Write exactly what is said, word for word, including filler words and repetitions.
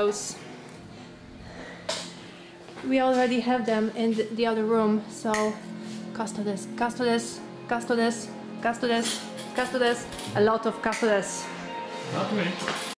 Those. We already have them in the, the other room, so custodes, custodes, custodes, custodes, custodes, a lot of custodes. Not me.